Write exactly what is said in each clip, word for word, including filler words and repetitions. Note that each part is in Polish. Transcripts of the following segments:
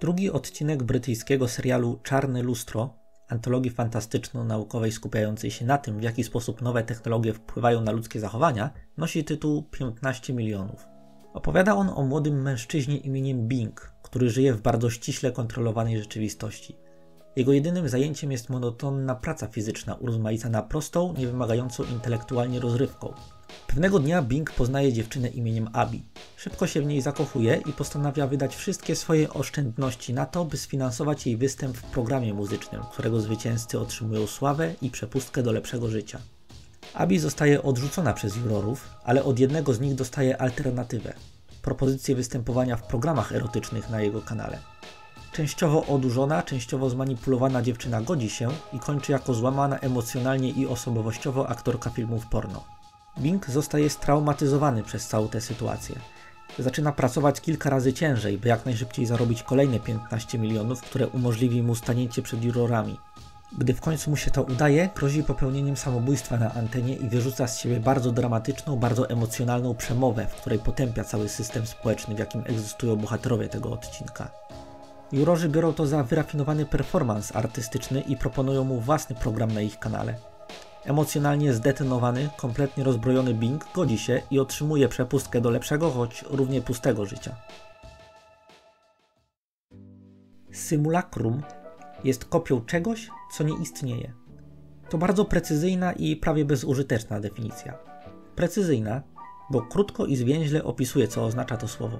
Drugi odcinek brytyjskiego serialu Czarne Lustro, antologii fantastyczno-naukowej skupiającej się na tym, w jaki sposób nowe technologie wpływają na ludzkie zachowania, nosi tytuł piętnaście milionów. Opowiada on o młodym mężczyźnie imieniem Bing, który żyje w bardzo ściśle kontrolowanej rzeczywistości. Jego jedynym zajęciem jest monotonna praca fizyczna urozmaicana prostą, niewymagającą intelektualnie rozrywką. Pewnego dnia Bing poznaje dziewczynę imieniem Abby. Szybko się w niej zakochuje i postanawia wydać wszystkie swoje oszczędności na to, by sfinansować jej występ w programie muzycznym, którego zwycięzcy otrzymują sławę i przepustkę do lepszego życia. Abby zostaje odrzucona przez jurorów, ale od jednego z nich dostaje alternatywę – propozycję występowania w programach erotycznych na jego kanale. Częściowo odurzona, częściowo zmanipulowana dziewczyna godzi się i kończy jako złamana emocjonalnie i osobowościowo aktorka filmów porno. Bing zostaje straumatyzowany przez całą tę sytuację. Zaczyna pracować kilka razy ciężej, by jak najszybciej zarobić kolejne piętnaście milionów, które umożliwi mu stanięcie przed jurorami. Gdy w końcu mu się to udaje, grozi popełnieniem samobójstwa na antenie i wyrzuca z siebie bardzo dramatyczną, bardzo emocjonalną przemowę, w której potępia cały system społeczny, w jakim egzystują bohaterowie tego odcinka. Jurorzy biorą to za wyrafinowany performance artystyczny i proponują mu własny program na ich kanale. Emocjonalnie zdetonowany, kompletnie rozbrojony Bing godzi się i otrzymuje przepustkę do lepszego, choć równie pustego życia. Symulakrum jest kopią czegoś, co nie istnieje. To bardzo precyzyjna i prawie bezużyteczna definicja. Precyzyjna, bo krótko i zwięźle opisuje, co oznacza to słowo.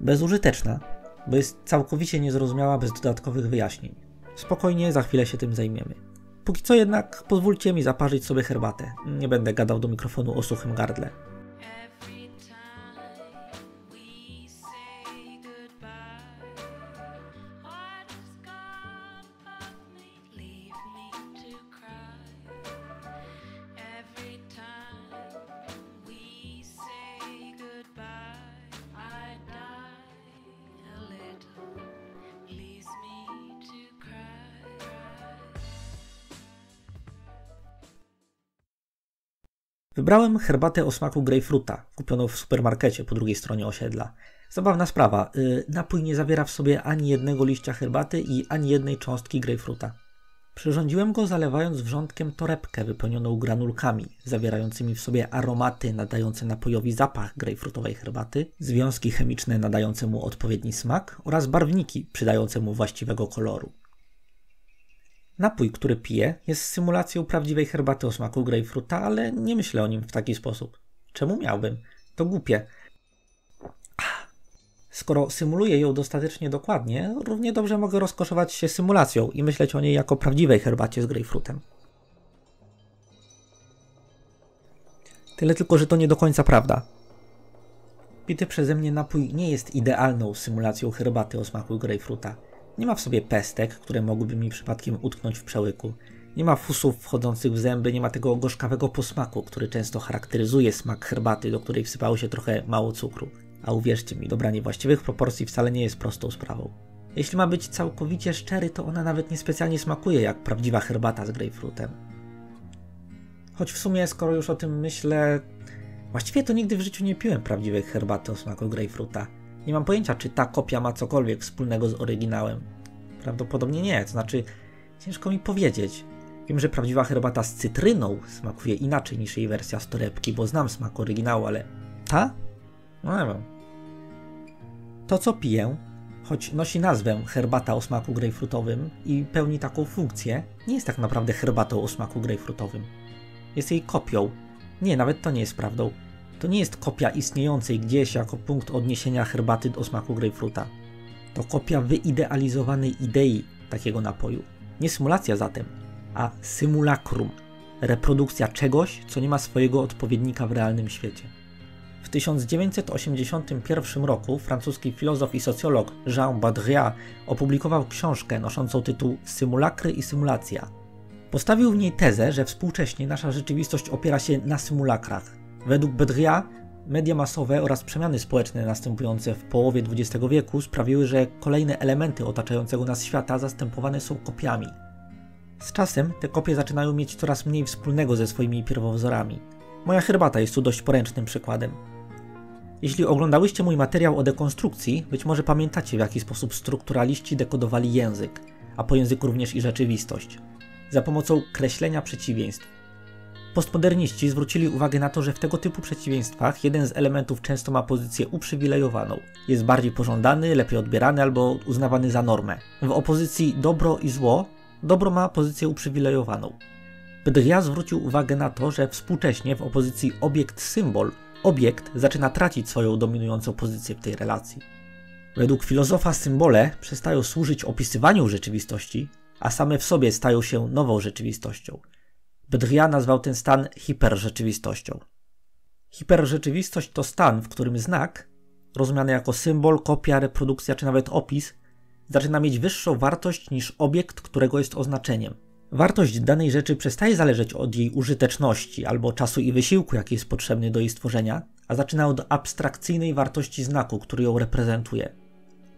Bezużyteczna, bo jest całkowicie niezrozumiała bez dodatkowych wyjaśnień. Spokojnie, za chwilę się tym zajmiemy. Póki co jednak pozwólcie mi zaparzyć sobie herbatę. Nie będę gadał do mikrofonu o suchym gardle. Wybrałem herbatę o smaku grejpfruta, kupioną w supermarkecie po drugiej stronie osiedla. Zabawna sprawa, yy, napój nie zawiera w sobie ani jednego liścia herbaty i ani jednej cząstki grejpfruta. Przyrządziłem go zalewając wrzątkiem torebkę wypełnioną granulkami, zawierającymi w sobie aromaty nadające napojowi zapach grejpfrutowej herbaty, związki chemiczne nadające mu odpowiedni smak oraz barwniki przydające mu właściwego koloru. Napój, który piję, jest symulacją prawdziwej herbaty o smaku grejpfruta, ale nie myślę o nim w taki sposób. Czemu miałbym? To głupie. Skoro symuluję ją dostatecznie dokładnie, równie dobrze mogę rozkoszować się symulacją i myśleć o niej jako prawdziwej herbacie z grejpfrutem. Tyle tylko, że to nie do końca prawda. Pity przeze mnie napój nie jest idealną symulacją herbaty o smaku grejpfruta. Nie ma w sobie pestek, które mogłyby mi przypadkiem utknąć w przełyku. Nie ma fusów wchodzących w zęby, nie ma tego gorzkawego posmaku, który często charakteryzuje smak herbaty, do której wsypało się trochę mało cukru. A uwierzcie mi, dobranie właściwych proporcji wcale nie jest prostą sprawą. Jeśli ma być całkowicie szczery, to ona nawet niespecjalnie smakuje jak prawdziwa herbata z grejpfrutem. Choć w sumie, skoro już o tym myślę, właściwie to nigdy w życiu nie piłem prawdziwej herbaty o smaku grejpfruta. Nie mam pojęcia, czy ta kopia ma cokolwiek wspólnego z oryginałem. Prawdopodobnie nie, to znaczy ciężko mi powiedzieć. Wiem, że prawdziwa herbata z cytryną smakuje inaczej niż jej wersja z torebki, bo znam smak oryginału, ale ta? No nie wiem. To, co piję, choć nosi nazwę herbata o smaku grejpfrutowym i pełni taką funkcję, nie jest tak naprawdę herbatą o smaku grejpfrutowym. Jest jej kopią. Nie, nawet to nie jest prawdą. To nie jest kopia istniejącej gdzieś jako punkt odniesienia herbaty o smaku grejpfruta. To kopia wyidealizowanej idei takiego napoju. Nie symulacja zatem, a symulakrum. Reprodukcja czegoś, co nie ma swojego odpowiednika w realnym świecie. W tysiąc dziewięćset osiemdziesiątym pierwszym roku francuski filozof i socjolog Jean Baudrillard opublikował książkę noszącą tytuł Symulakry i symulacja. Postawił w niej tezę, że współcześnie nasza rzeczywistość opiera się na symulakrach. Według Baudrillard media masowe oraz przemiany społeczne następujące w połowie dwudziestego wieku sprawiły, że kolejne elementy otaczającego nas świata zastępowane są kopiami. Z czasem te kopie zaczynają mieć coraz mniej wspólnego ze swoimi pierwowzorami. Moja herbata jest tu dość poręcznym przykładem. Jeśli oglądałyście mój materiał o dekonstrukcji, być może pamiętacie, w jaki sposób strukturaliści dekodowali język, a po języku również i rzeczywistość, za pomocą kreślenia przeciwieństw. Postmoderniści zwrócili uwagę na to, że w tego typu przeciwieństwach jeden z elementów często ma pozycję uprzywilejowaną. Jest bardziej pożądany, lepiej odbierany albo uznawany za normę. W opozycji dobro i zło, dobro ma pozycję uprzywilejowaną. Baudrillard zwrócił uwagę na to, że współcześnie w opozycji obiekt-symbol, obiekt zaczyna tracić swoją dominującą pozycję w tej relacji. Według filozofa symbole przestają służyć opisywaniu rzeczywistości, a same w sobie stają się nową rzeczywistością. Baudrillard nazwał ten stan hiperrzeczywistością. Hiperrzeczywistość to stan, w którym znak, rozumiany jako symbol, kopia, reprodukcja czy nawet opis, zaczyna mieć wyższą wartość niż obiekt, którego jest oznaczeniem. Wartość danej rzeczy przestaje zależeć od jej użyteczności albo czasu i wysiłku, jaki jest potrzebny do jej stworzenia, a zaczyna od abstrakcyjnej wartości znaku, który ją reprezentuje.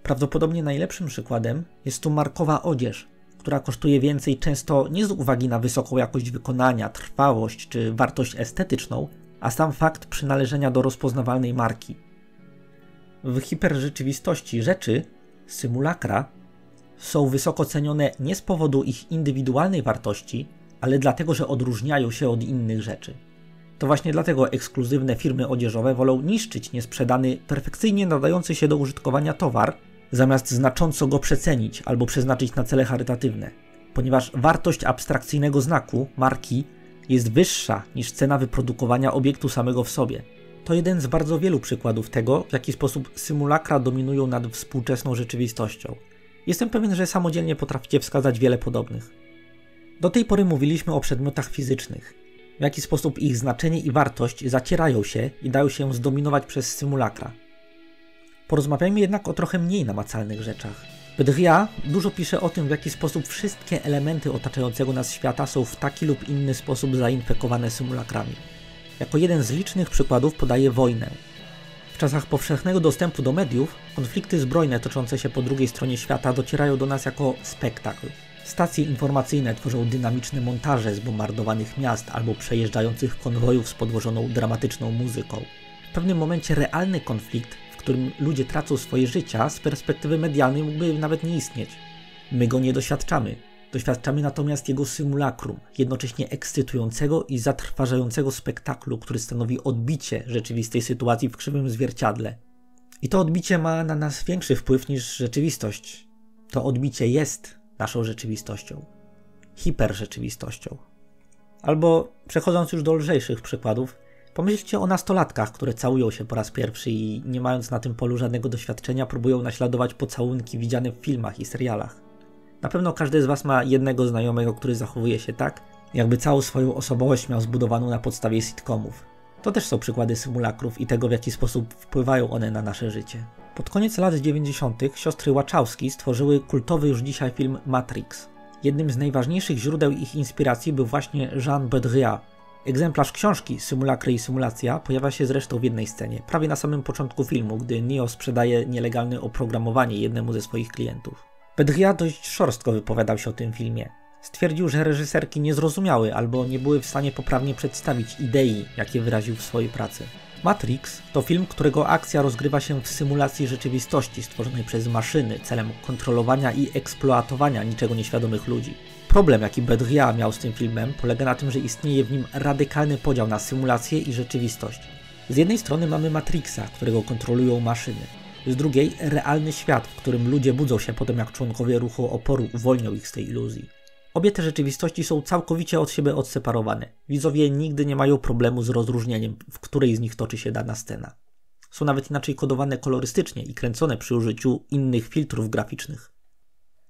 Prawdopodobnie najlepszym przykładem jest tu markowa odzież, która kosztuje więcej często nie z uwagi na wysoką jakość wykonania, trwałość czy wartość estetyczną, a sam fakt przynależenia do rozpoznawalnej marki. W hiperrzeczywistości rzeczy, symulakra, są wysoko cenione nie z powodu ich indywidualnej wartości, ale dlatego, że odróżniają się od innych rzeczy. To właśnie dlatego ekskluzywne firmy odzieżowe wolą niszczyć niesprzedany, perfekcyjnie nadający się do użytkowania towar, zamiast znacząco go przecenić albo przeznaczyć na cele charytatywne, ponieważ wartość abstrakcyjnego znaku, marki, jest wyższa niż cena wyprodukowania obiektu samego w sobie. To jeden z bardzo wielu przykładów tego, w jaki sposób symulakra dominują nad współczesną rzeczywistością. Jestem pewien, że samodzielnie potraficie wskazać wiele podobnych. Do tej pory mówiliśmy o przedmiotach fizycznych, w jaki sposób ich znaczenie i wartość zacierają się i dają się zdominować przez symulakra. Porozmawiajmy jednak o trochę mniej namacalnych rzeczach. Baudrillard dużo pisze o tym, w jaki sposób wszystkie elementy otaczającego nas świata są w taki lub inny sposób zainfekowane symulakrami. Jako jeden z licznych przykładów podaje wojnę. W czasach powszechnego dostępu do mediów, konflikty zbrojne toczące się po drugiej stronie świata docierają do nas jako spektakl. Stacje informacyjne tworzą dynamiczne montaże zbombardowanych miast albo przejeżdżających konwojów z podłożoną dramatyczną muzyką. W pewnym momencie realny konflikt, w którym ludzie tracą swoje życia, z perspektywy medialnej mógłby nawet nie istnieć. My go nie doświadczamy. Doświadczamy natomiast jego symulakrum, jednocześnie ekscytującego i zatrważającego spektaklu, który stanowi odbicie rzeczywistej sytuacji w krzywym zwierciadle. I to odbicie ma na nas większy wpływ niż rzeczywistość. To odbicie jest naszą rzeczywistością. Hiperrzeczywistością. Albo, przechodząc już do lżejszych przykładów, pomyślcie o nastolatkach, które całują się po raz pierwszy i nie mając na tym polu żadnego doświadczenia, próbują naśladować pocałunki widziane w filmach i serialach. Na pewno każdy z was ma jednego znajomego, który zachowuje się tak, jakby całą swoją osobowość miał zbudowaną na podstawie sitcomów. To też są przykłady symulakrów i tego, w jaki sposób wpływają one na nasze życie. Pod koniec lat dziewięćdziesiątych siostry Wachowski stworzyły kultowy już dzisiaj film Matrix. Jednym z najważniejszych źródeł ich inspiracji był właśnie Jean Baudrillard. Egzemplarz książki Symulakry i symulacja pojawia się zresztą w jednej scenie, prawie na samym początku filmu, gdy Neo sprzedaje nielegalne oprogramowanie jednemu ze swoich klientów. Baudrillard dość szorstko wypowiadał się o tym filmie. Stwierdził, że reżyserki nie zrozumiały albo nie były w stanie poprawnie przedstawić idei, jakie wyraził w swojej pracy. Matrix to film, którego akcja rozgrywa się w symulacji rzeczywistości stworzonej przez maszyny celem kontrolowania i eksploatowania niczego nieświadomych ludzi. Problem, jaki Baudrillard miał z tym filmem, polega na tym, że istnieje w nim radykalny podział na symulację i rzeczywistość. Z jednej strony mamy Matrixa, którego kontrolują maszyny. Z drugiej realny świat, w którym ludzie budzą się po tym, jak członkowie ruchu oporu uwolnią ich z tej iluzji. Obie te rzeczywistości są całkowicie od siebie odseparowane. Widzowie nigdy nie mają problemu z rozróżnieniem, w której z nich toczy się dana scena. Są nawet inaczej kodowane kolorystycznie i kręcone przy użyciu innych filtrów graficznych.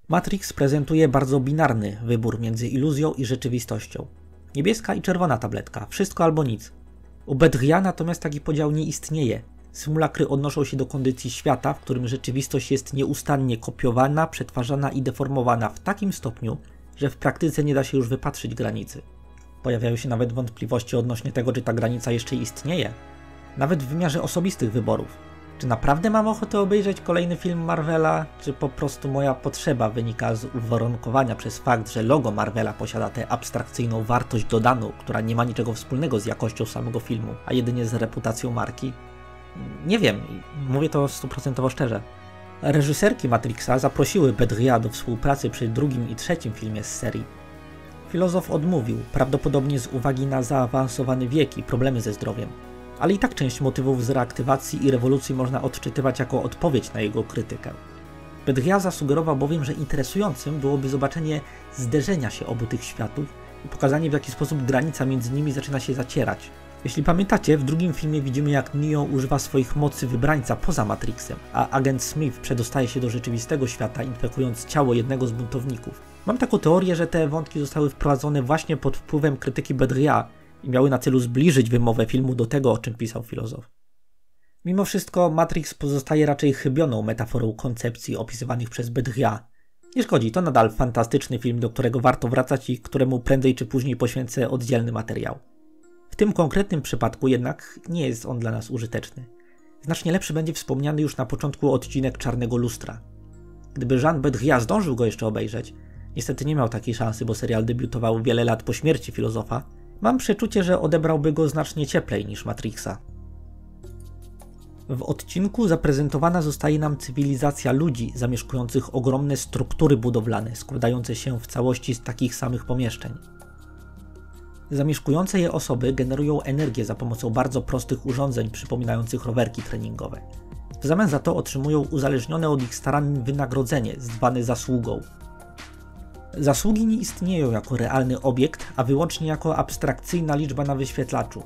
Matrix prezentuje bardzo binarny wybór między iluzją i rzeczywistością. Niebieska i czerwona tabletka, wszystko albo nic. U Baudrillarda natomiast taki podział nie istnieje. Symulakry odnoszą się do kondycji świata, w którym rzeczywistość jest nieustannie kopiowana, przetwarzana i deformowana w takim stopniu, że w praktyce nie da się już wypatrzyć granicy. Pojawiają się nawet wątpliwości odnośnie tego, czy ta granica jeszcze istnieje. Nawet w wymiarze osobistych wyborów. Czy naprawdę mam ochotę obejrzeć kolejny film Marvela, czy po prostu moja potrzeba wynika z uwarunkowania przez fakt, że logo Marvela posiada tę abstrakcyjną wartość dodaną, która nie ma niczego wspólnego z jakością samego filmu, a jedynie z reputacją marki? nie wiem, mówię to stuprocentowo szczerze. Reżyserki Matrixa zaprosiły Baudrillard do współpracy przy drugim i trzecim filmie z serii. Filozof odmówił, prawdopodobnie z uwagi na zaawansowany wiek i problemy ze zdrowiem, ale i tak część motywów z reaktywacji i rewolucji można odczytywać jako odpowiedź na jego krytykę. Baudrillard zasugerował bowiem, że interesującym byłoby zobaczenie zderzenia się obu tych światów i pokazanie, w jaki sposób granica między nimi zaczyna się zacierać. Jeśli pamiętacie, w drugim filmie widzimy, jak Neo używa swoich mocy wybrańca poza Matrixem, a agent Smith przedostaje się do rzeczywistego świata, infekując ciało jednego z buntowników. Mam taką teorię, że te wątki zostały wprowadzone właśnie pod wpływem krytyki Baudrillard i miały na celu zbliżyć wymowę filmu do tego, o czym pisał filozof. Mimo wszystko Matrix pozostaje raczej chybioną metaforą koncepcji opisywanych przez Baudrillard. Nie szkodzi, to nadal fantastyczny film, do którego warto wracać i któremu prędzej czy później poświęcę oddzielny materiał. W tym konkretnym przypadku jednak nie jest on dla nas użyteczny. Znacznie lepszy będzie wspomniany już na początku odcinek Czarnego Lustra. Gdyby Jean Baudrillard zdążył go jeszcze obejrzeć, niestety nie miał takiej szansy, bo serial debiutował wiele lat po śmierci filozofa, mam przeczucie, że odebrałby go znacznie cieplej niż Matrixa. W odcinku zaprezentowana zostaje nam cywilizacja ludzi zamieszkujących ogromne struktury budowlane składające się w całości z takich samych pomieszczeń. Zamieszkujące je osoby generują energię za pomocą bardzo prostych urządzeń przypominających rowerki treningowe. W zamian za to otrzymują uzależnione od ich starań wynagrodzenie zwane zasługą. Zasługi nie istnieją jako realny obiekt, a wyłącznie jako abstrakcyjna liczba na wyświetlaczu.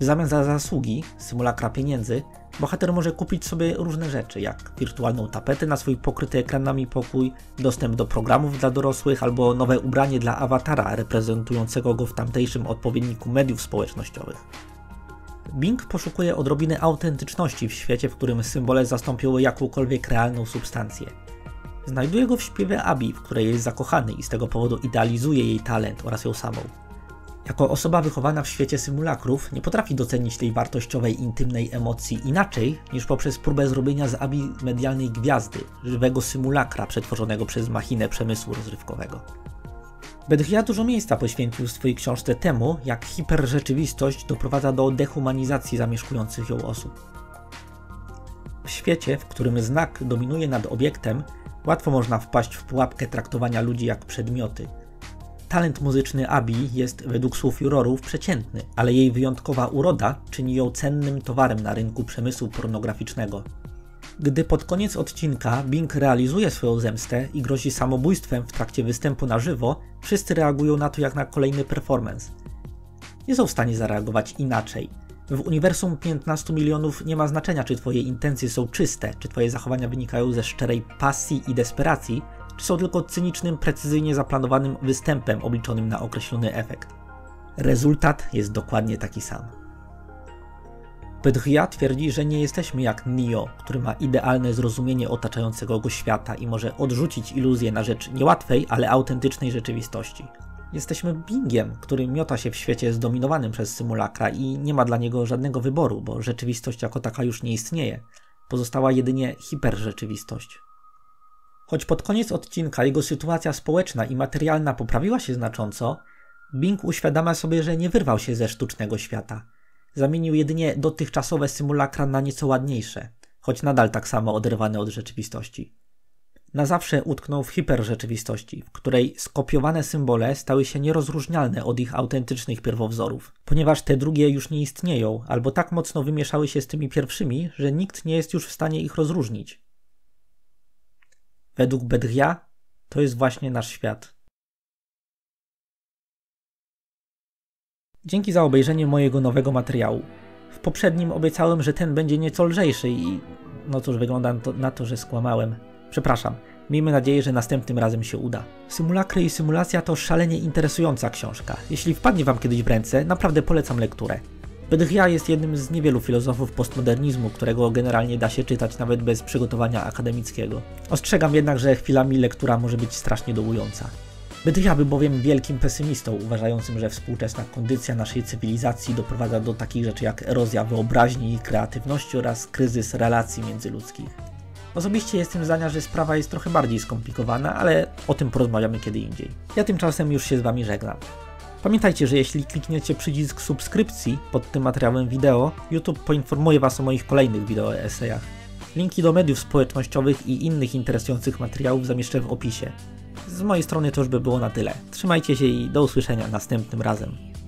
W zamian za zasługi, symulakra pieniędzy, bohater może kupić sobie różne rzeczy, jak wirtualną tapetę na swój pokryty ekranami pokój, dostęp do programów dla dorosłych albo nowe ubranie dla awatara reprezentującego go w tamtejszym odpowiedniku mediów społecznościowych. Bing poszukuje odrobiny autentyczności w świecie, w którym symbole zastąpiły jakąkolwiek realną substancję. Znajduje go w śpiewie Abi, w której jest zakochany i z tego powodu idealizuje jej talent oraz ją samą. Jako osoba wychowana w świecie symulakrów nie potrafi docenić tej wartościowej, intymnej emocji inaczej niż poprzez próbę zrobienia z Abi medialnej gwiazdy, żywego symulakra przetworzonego przez machinę przemysłu rozrywkowego. Baudrillard dużo miejsca poświęcił w swojej książce temu, jak hiperrzeczywistość doprowadza do dehumanizacji zamieszkujących ją osób. W świecie, w którym znak dominuje nad obiektem, łatwo można wpaść w pułapkę traktowania ludzi jak przedmioty. Talent muzyczny Abi jest według słów jurorów przeciętny, ale jej wyjątkowa uroda czyni ją cennym towarem na rynku przemysłu pornograficznego. Gdy pod koniec odcinka Bing realizuje swoją zemstę i grozi samobójstwem w trakcie występu na żywo, wszyscy reagują na to jak na kolejny performance. Nie są w stanie zareagować inaczej. W uniwersum piętnastu milionów nie ma znaczenia, czy twoje intencje są czyste, czy twoje zachowania wynikają ze szczerej pasji i desperacji, czy są tylko cynicznym, precyzyjnie zaplanowanym występem obliczonym na określony efekt. Rezultat jest dokładnie taki sam. Baudrillard twierdzi, że nie jesteśmy jak Neo, który ma idealne zrozumienie otaczającego go świata i może odrzucić iluzję na rzecz niełatwej, ale autentycznej rzeczywistości. Jesteśmy Bingiem, który miota się w świecie zdominowanym przez symulakra i nie ma dla niego żadnego wyboru, bo rzeczywistość jako taka już nie istnieje. Pozostała jedynie hiperrzeczywistość. Choć pod koniec odcinka jego sytuacja społeczna i materialna poprawiła się znacząco, Bing uświadamia sobie, że nie wyrwał się ze sztucznego świata. Zamienił jedynie dotychczasowe symulakra na nieco ładniejsze, choć nadal tak samo oderwane od rzeczywistości. Na zawsze utknął w hiperrzeczywistości, w której skopiowane symbole stały się nierozróżnialne od ich autentycznych pierwowzorów, ponieważ te drugie już nie istnieją, albo tak mocno wymieszały się z tymi pierwszymi, że nikt nie jest już w stanie ich rozróżnić. Według Baudrillard to jest właśnie nasz świat. Dzięki za obejrzenie mojego nowego materiału. W poprzednim obiecałem, że ten będzie nieco lżejszy i no cóż, wygląda na to, że skłamałem. Przepraszam, miejmy nadzieję, że następnym razem się uda. Symulakry i symulacja to szalenie interesująca książka. Jeśli wpadnie wam kiedyś w ręce, naprawdę polecam lekturę. Baudrillard jest jednym z niewielu filozofów postmodernizmu, którego generalnie da się czytać nawet bez przygotowania akademickiego. Ostrzegam jednak, że chwilami lektura może być strasznie dołująca. Baudrillard był bowiem wielkim pesymistą, uważającym, że współczesna kondycja naszej cywilizacji doprowadza do takich rzeczy jak erozja wyobraźni i kreatywności oraz kryzys relacji międzyludzkich. Osobiście jestem zdania, że sprawa jest trochę bardziej skomplikowana, ale o tym porozmawiamy kiedy indziej. Ja tymczasem już się z wami żegnam. Pamiętajcie, że jeśli klikniecie przycisk subskrypcji pod tym materiałem wideo, YouTube poinformuje Was o moich kolejnych wideoesejach. Linki do mediów społecznościowych i innych interesujących materiałów zamieszczę w opisie. Z mojej strony to już by było na tyle. Trzymajcie się i do usłyszenia następnym razem.